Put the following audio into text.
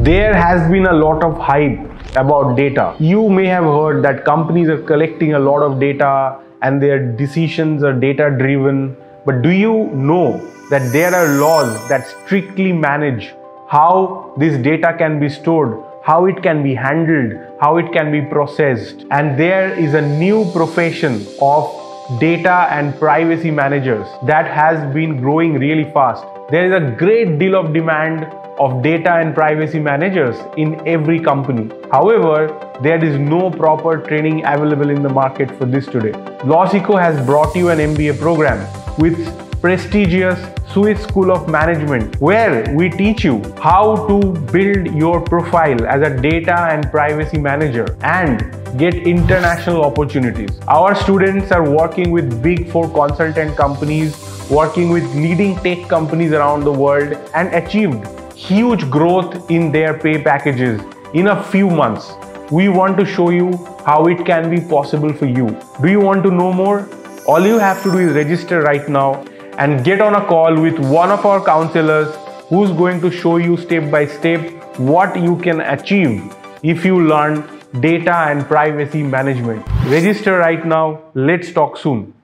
There has been a lot of hype about data. You may have heard that companies are collecting a lot of data and their decisions are data driven. But do you know that there are laws that strictly manage how this data can be stored, how it can be handled, how it can be processed? And there is a new profession of data and privacy managers that has been growing really fast. There is a great deal of demand of data and privacy managers in every company. However, there is no proper training available in the market for this today. LawSikho has brought you an MBA program with prestigious Swiss School of Management, where we teach you how to build your profile as a data and privacy manager and get international opportunities. Our students are working with big four consultant companies, working with leading tech companies around the world, and achieved huge growth in their pay packages in a few months. We want to show you how it can be possible for you. Do you want to know more? All you have to do is register right now and get on a call with one of our counselors who's going to show you step by step what you can achieve if you learn data and privacy management. Register right now. Let's talk soon.